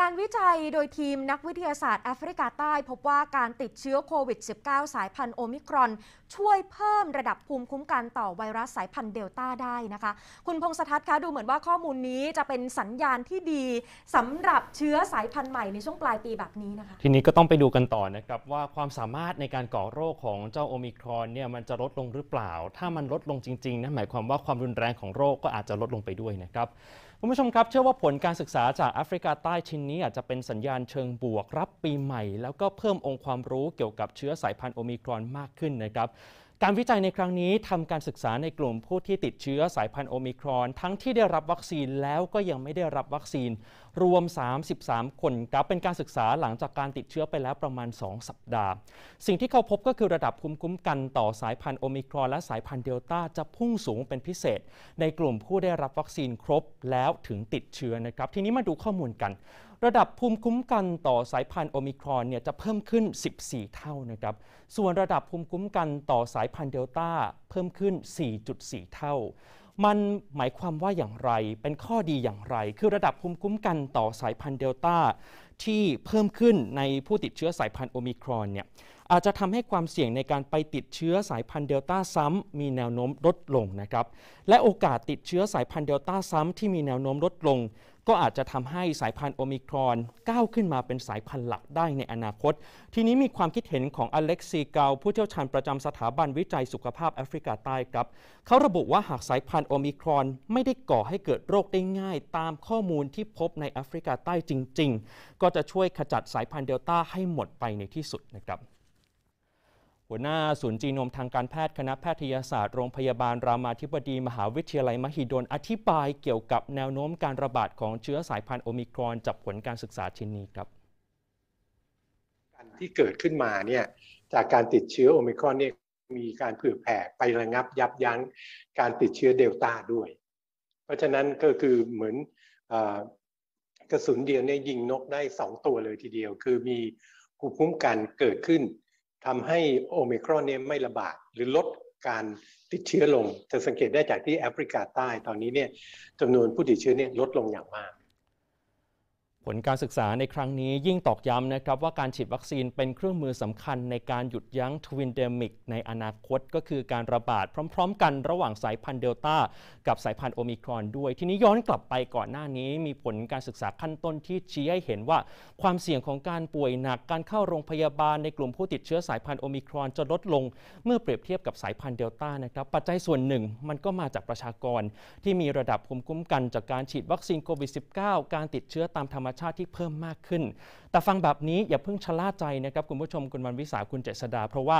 การวิจัยโดยทีมนักวิทยาศาสตร์แอฟริกาใต้พบว่าการติดเชื้อโควิด -19 สายพันธุ์โอมิครอนช่วยเพิ่มระดับภูมิคุ้มกันต่อไวรัสสายพันธุ์เดลต้าได้นะคะคุณพงษ์สทัศน์คะดูเหมือนว่าข้อมูลนี้จะเป็นสัญญาณที่ดีสำหรับเชื้อสายพันธุ์ใหม่ในช่วงปลายปีแบบนี้นะคะทีนี้ก็ต้องไปดูกันต่อนะครับว่าความสามารถในการก่อโรคของเจ้าโอมิครอนเนี่ยมันจะลดลงหรือเปล่าถ้ามันลดลงจริงๆนะหมายความว่าความรุนแรงของโรคก็อาจจะลดลงไปด้วยนะครับคุณผู้ชมครับเชื่อว่าผลการศึกษาจากแอฟริกาใต้ชิ้นนี้อาจจะเป็นสัญญาณเชิงบวกรับปีใหม่แล้วก็เพิ่มองค์ความรู้เกี่ยวกับเชื้อสายพันธุ์โอมิครอนมากขึ้นนะครับการวิจัยในครั้งนี้ทำการศึกษาในกลุ่มผู้ที่ติดเชื้อสายพันธุ์โอมิครอนทั้งที่ได้รับวัคซีนแล้วก็ยังไม่ได้รับวัคซีนรวม33คนครับเป็นการศึกษาหลังจากการติดเชื้อไปแล้วประมาณ2สัปดาห์สิ่งที่เขาพบก็คือระดับภูมิคุ้มกันต่อสายพันธุ์โอมิครอนและสายพันธุ์เดลต้าจะพุ่งสูงเป็นพิเศษในกลุ่มผู้ได้รับวัคซีนครบแล้วถึงติดเชื้อนะครับทีนี้มาดูข้อมูลกันระดับภูมิคุ้มกันต่อสายพันธุ์โอมิครอนเนี่ยจะเพิ่มขึ้น14เท่านะครับส่วนระดับภูมิคุ้มกันต่อสายพันธุ์เดลต้าเพิ่มขึ้น 4.4 เท่ามันหมายความว่าอย่างไรเป็นข้อดีอย่างไรคือระดับภูมิคุ้มกันต่อสายพันธุ์เดลต้าที่เพิ่มขึ้นในผู้ติดเชื้อสายพันธุ์โอมิครอนเนี่ยอาจจะทำให้ความเสี่ยงในการไปติดเชื้อสายพันธุ์เดลต้าซ้ำมีแนวโน้มลดลงนะครับและโอกาสติดเชื้อสายพันธุ์เดลต้าซ้ำที่มีแนวโน้มลดลงก็อาจจะทำให้สายพันธุ์โอมิครอนก้าวขึ้นมาเป็นสายพันธุ์หลักได้ในอนาคตทีนี้มีความคิดเห็นของอเล็กซีเกาผู้เชี่ยวชาญประจำสถาบันวิจัยสุขภาพแอฟริกาใต้ครับเขาระบุว่าหากสายพันธุ์โอมิครอนไม่ได้ก่อให้เกิดโรคได้ง่ายตามข้อมูลที่พบในแอฟริกาใต้จริงๆก็จะช่วยขจัดสายพันธุ์เดลต้าให้หมดไปในที่สุดนะครับหัวหน้าศูนย์จีโนมทางการแพทย์คณะแพทยศาสตร์โรงพยาบาลรามาธิบดีมหาวิทยาลัยมหิดลอธิบายเกี่ยวกับแนวโน้มการระบาดของเชื้อสายพันธุ์โอมิครอนจากผลการศึกษาชิ้นนี้ครับการที่เกิดขึ้นมาเนี่ยจากการติดเชื้อโอมิครอนเนี่ยมีการเผื่อแผ่ไประงับยับยั้งการติดเชื้อเดลต้าด้วยเพราะฉะนั้นก็คือเหมือนกระสุนเดียวเนี่ยยิงนกได้2ตัวเลยทีเดียวคือมีภูมิคุ้มกันเกิดขึ้นทำให้โอมิครอนเนี่ยไม่ระบาดหรือลดการติดเชื้อลงจะสังเกตได้จากที่แอฟริกาใต้ตอนนี้เนี่ยจำนวนผู้ติดเชื้อเนี่ยลดลงอย่างมากผลการศึกษาในครั้งนี้ยิ่งตอกย้ำนะครับว่าการฉีดวัคซีนเป็นเครื่องมือสำคัญในการหยุดยั้งทวินเดมิกในอนาคตก็คือการระบาดพร้อมๆกันระหว่างสายพันธุ์เดลต้ากับสายพันธุ์โอมิครอนด้วยทีนี้ย้อนกลับไปก่อนหน้านี้มีผลการศึกษาขั้นต้นที่ชี้ให้เห็นว่าความเสี่ยงของการป่วยหนักการเข้าโรงพยาบาลในกลุ่มผู้ติดเชื้อสายพันธุ์โอมิครอนจะลดลงเมื่อเปรียบเทียบกับสายพันธุ์เดลต้านะครับปัจจัยส่วนหนึ่งมันก็มาจากประชากรที่มีระดับภูมิคุ้มกันจากการฉีดวัคซีนโควิด -19 การติดเชื้อตามธรรมชาติที่เพิ่มมากขึ้นแต่ฟังแบบนี้อย่าเพิ่งชะล่าใจนะครับคุณผู้ชมคุณวันวิสาคุณเจษฎาเพราะว่า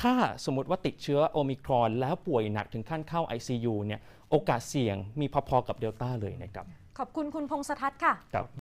ถ้าสมมติว่าติดเชื้อโอมิครอนแล้วป่วยหนักถึงขั้นเข้า ICU เนี่ยโอกาสเสี่ยงมีพอๆกับเดลต้าเลยนะครับขอบคุณคุณพงษ์สทัศน์ค่ะ